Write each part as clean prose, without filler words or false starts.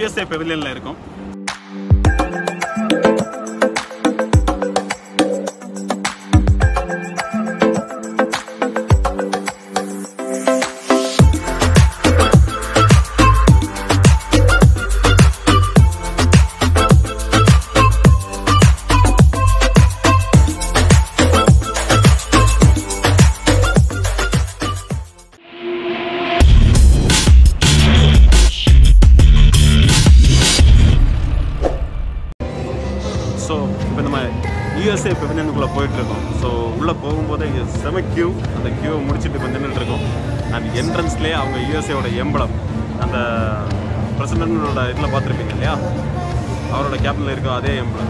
USA Pavilion la irukum. USA Pavilion is so ulla pogumbodhe sema queue and the queue mudichittu vandenirukom and entrance la avanga USA oda emblem and president oda idla paathirupinga illaya avroda capital la irukum adhe emblem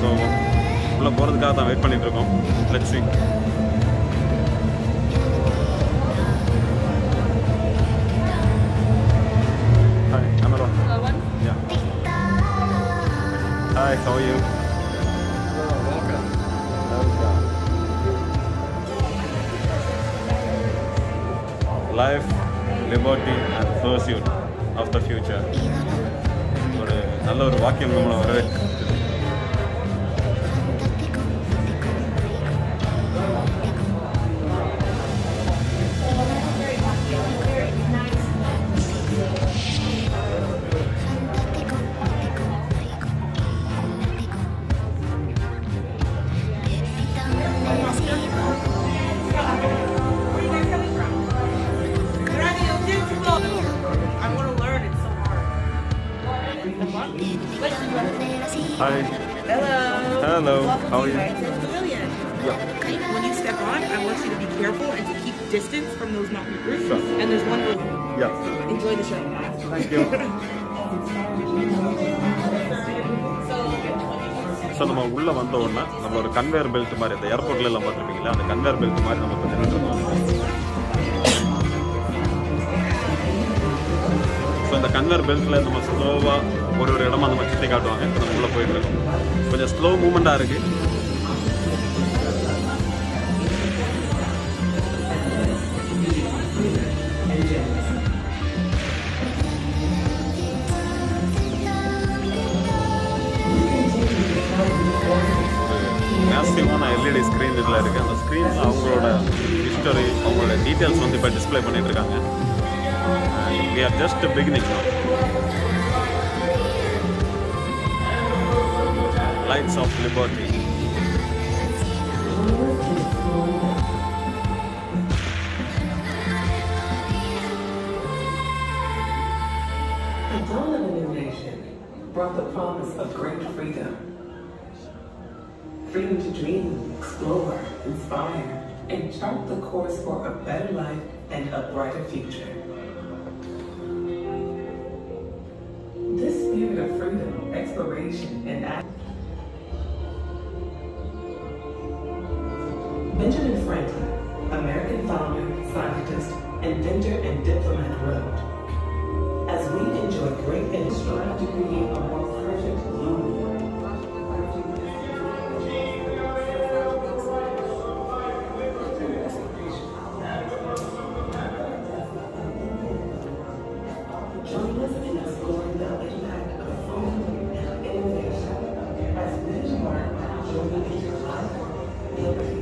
so ulla poradhukaga wait pannitirukom let's see Hi, how are you? Welcome. Welcome. Life, liberty, and pursuit of the future. Nalla oru vaakiyam namala varavekkudhu. Hi. Hello. Hello. Welcome how are you? Yeah. When you step on, I want you to be careful and to keep distance from those mountain groups. Sure. And there's one group. Yeah. Enjoy the show. Thank you. So, we have a conveyor belt at the airport. We have a conveyor belt at the airport. So, the conveyor belt is slow. One or two months we will go. But it's slow movement. Massive LED screen. The screen history, details on the display. We are just beginning now. Lights of Liberty. The dawn of a new nation brought the promise of great freedom. Freedom to dream, explore, inspire, and chart the course for a better life and a brighter future. This spirit of freedom, exploration, and action. Benjamin Franklin, American founder, scientist, inventor, and diplomat wrote, "As we enjoy great and strive to create a more perfect union." Join us in exploring the impact of freedom and innovation as we embark on our journey into life, liberty,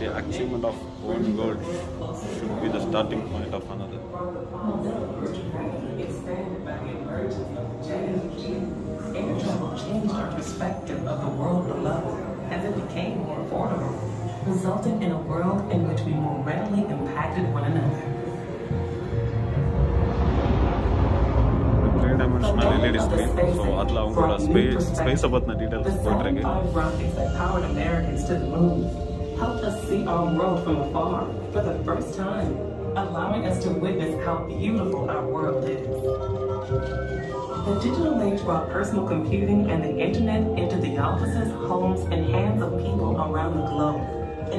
the achievement of one goal should be the starting point of another. Expanded by the emergence of change, and changed our perspective of the world below as it became more affordable, resulted in a world in which we more readily impacted one another. LED screen, so atla ungoda space abatna details poitrenge. The sci-fi rockets that powered Americans to the moon helped us see our world from afar for the first time, allowing us to witness how beautiful our world is. The digital age brought personal computing and the internet into the offices, homes, and hands of people around the globe,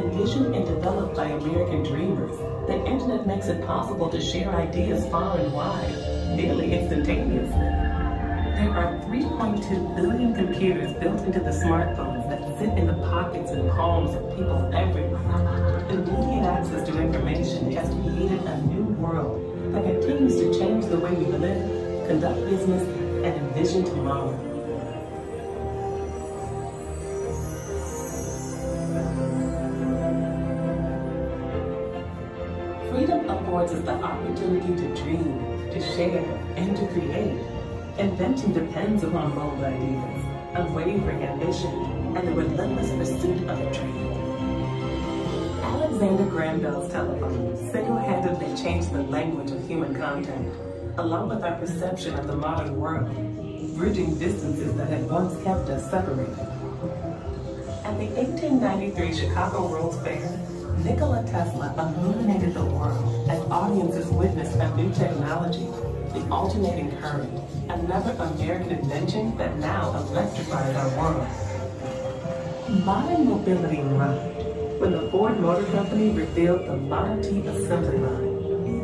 envisioned and developed by American dreamers, the internet makes it possible to share ideas far and wide, nearly instantaneously. There are 3.2 billion computers built into the smartphones that sit in the pockets and palms of people everywhere. Immediate access to information has created a new world that continues to change the way we live, conduct business, and envision tomorrow. Freedom affords us the opportunity to dream, to share, and to create. Invention depends upon bold ideas, unwavering ambition, and the relentless pursuit of a dream. Alexander Graham Bell's telephone single-handedly changed the language of human contact, along with our perception of the modern world, bridging distances that had once kept us separated. At the 1893 Chicago World's Fair, Nikola Tesla illuminated the world as audiences witnessed a new technology, the alternating current, another American invention that now electrifies our world. Modern mobility arrived when the Ford Motor Company revealed the Model T assembly line.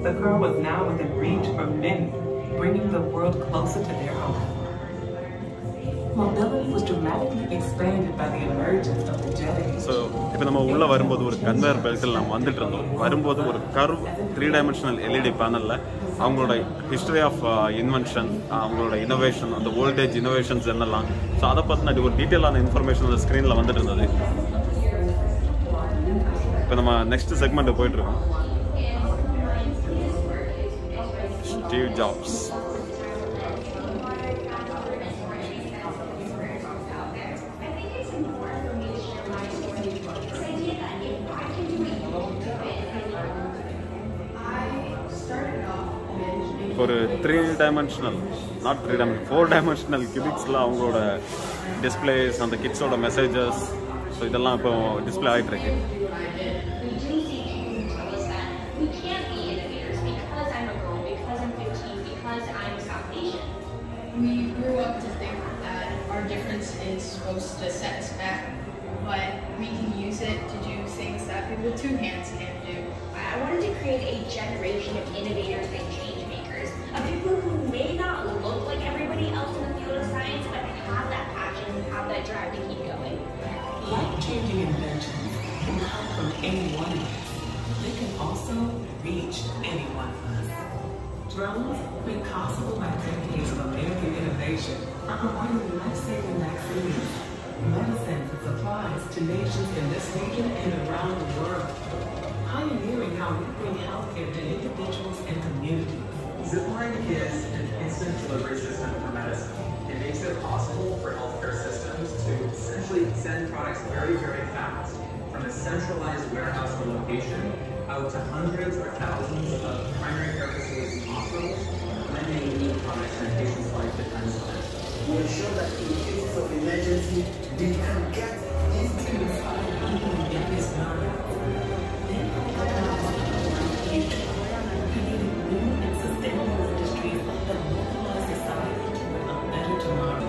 The car was now within reach for many, bringing the world closer to their home. Mobility was dramatically expanded by the emergence of the jet age. So, if we are going to a conveyor belt, we are going to a curved 3-dimensional LED panel. The history of invention, innovation, the voltage innovations, so that's detailed information on the screen. Next segment is Steve Jobs. For a 3-dimensional, not 3-dimensional, 4-dimensional cubics displays and the kids' messages. So it's all display eye-tracking. We grew up to think that our difference is supposed to set us back, but we can use it to do things that people with two hands can't do. I wanted to create a generation of innovators and change makers, of people who may not look like everybody else in the field of science, but have that passion and have that drive to keep going. Life-changing inventions can come from anyone. They can also reach anyone. Drones, made possible by decades of American innovation, are providing life-saving vaccines, medicines, and supplies to nations in this region and around the world, pioneering how we bring healthcare to individuals and communities. Zipline is an instant delivery system for medicine. It makes it possible for healthcare systems to essentially send products very, very fast from a centralized warehouse or location out to hundreds or thousands of primary care facilities and hospitals when they need products and patients' life depends on it. We ensure that in cases of emergency, they can get these things in this manner. They provide us with a future, creating new and sustainable industries that mobilize society with a better tomorrow.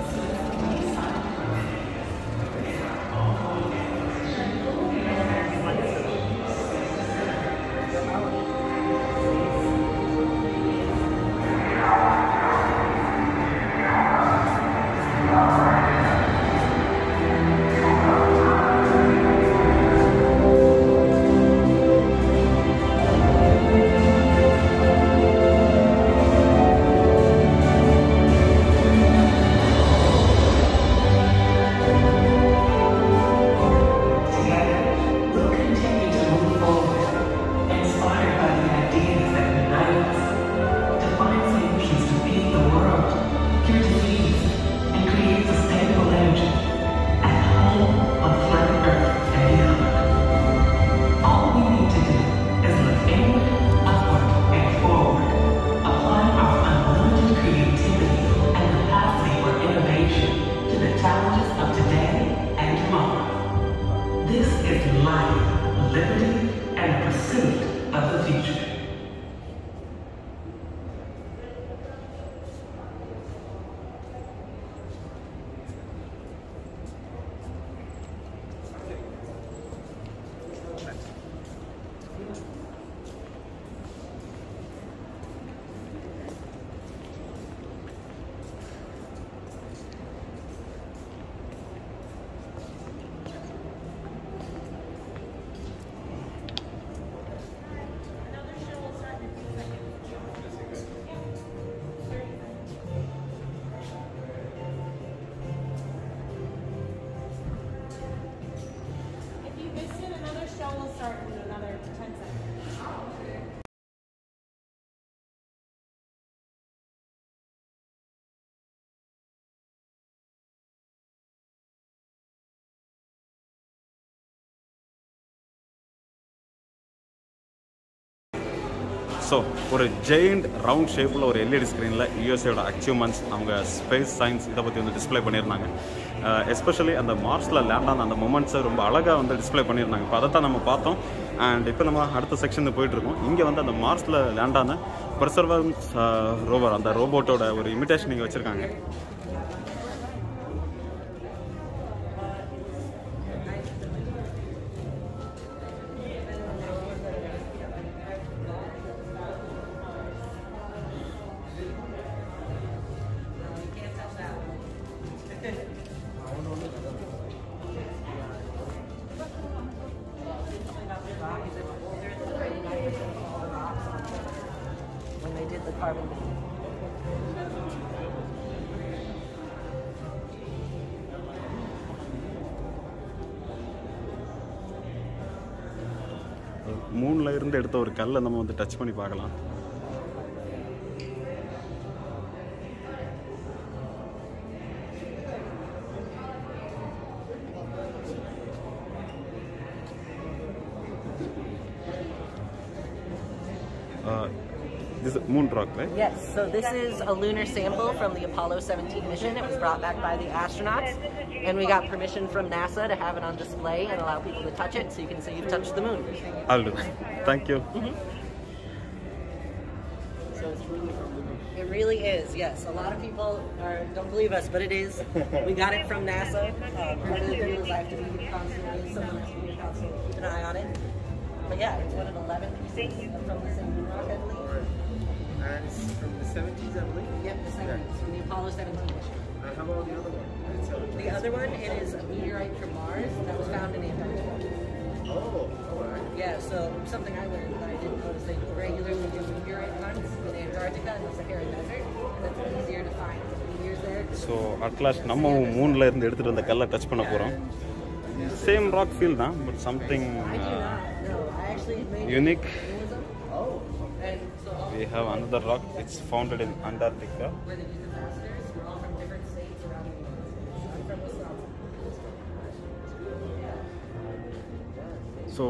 So, a giant round shape or LED screen la USA's achievements, our space science, display especially on the Mars la land on the moments are display paniranga. Padatha nama paathom and ipo nama adutha section ku poidirukom. Inge vanda the Mars la land ana Perseverance rover and the robot oda or imitation inge vechirukanga. மூன்ல இருந்து எடுத்த ஒரு கல்லை நம்ம வந்து touch பண்ணி பார்க்கலாம். This is moon rock, right? Yes. So this is a lunar sample from the Apollo 17 mission. It was brought back by the astronauts, and we got permission from NASA to have it on display and allow people to touch it, so you can say you've touched the moon. I'll do that. Thank you. So it's lunar. It really is. Yes. A lot of people don't believe us, but it is. We got it from NASA. Part of the deal is I have to be constantly, someone has to be constantly keep an eye on it. But yeah, it's one of 11 pieces from the same moon rock, I believe. And it's from the 70s, I believe? Yep, the 70s, yeah. From the Apollo 17 mission. And how about the other one? The other one, it is a meteorite from Mars that was found in the Antarctic. Oh, alright. Yeah, so something I learned that I didn't notice, they regularly do meteorite hunts in Antarctica and the Sahara Desert, and that's easier to find meteors there. So, at last, we will touch the color of the moon. Same rock field, huh? But something unique. We have another rock, it's founded in Antarctica. Where they do the masters, we're all from different states around the world. I'm from Wisconsin. So,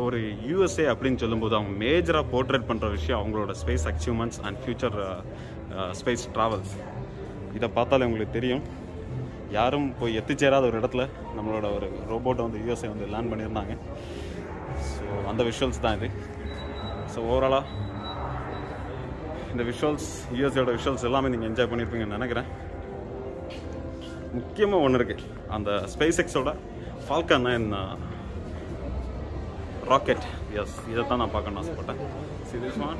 USA is major portrait of space achievements and future space travels. This is what you know. Yarum po yetticheraada oru idathla nammaloda oru robot on the USA on the land paniranga. So, and the visuals dhaan idu. So, overall the visuals, US visuals எல்லாமே நீங்க enjoy பண்ணிருப்பீங்கன்னு நினைக்கிறேன். முக்கியமா ஒன்னு இருக்கு. அந்த SpaceX ஓட Falcon 9 rocket. S, இத தான் நான் பார்க்கணும் ஆசைப்பட்டேன். See this one?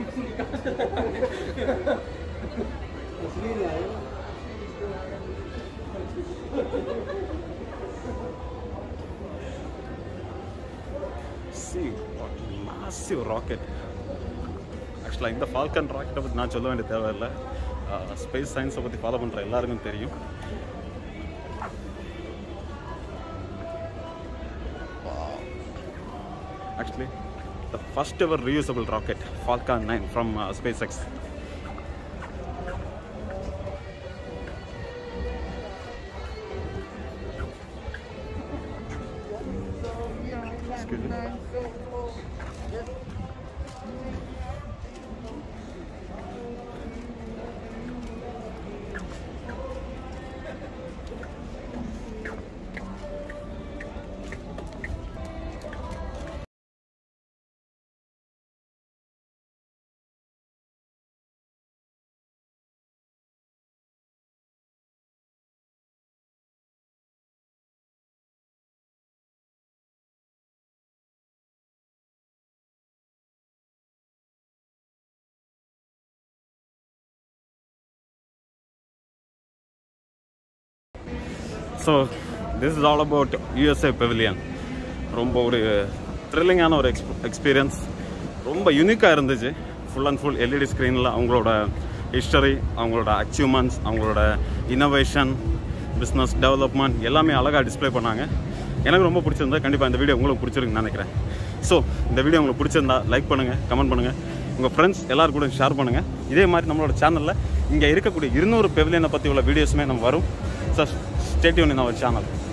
See what massive rocket. Actually, like the Falcon rocket, I don't know about space science, I follow everyone. Wow. Actually, the first ever reusable rocket, Falcon 9 from SpaceX. Excuse me. So, this is all about USA Pavilion. Romba thrilling experience. Romba unique irundhuchu. Full and full LED screen la avangaloda history, avangaloda achievements, avangaloda innovation, business development ellame alaga display pannanga. Enakku romba pidichirundha kandipa indha video ungalukku pidichirukku nanikiren. So, indha video ungalukku pidichirundha like pannunga, comment pannunga. Unga friends ellaar kuda share pannunga. Idhe mari nammaloda channel la inga irukku kudiya 200 pavilion pathi ulla videos me nam varum. Stay tuned in our channel.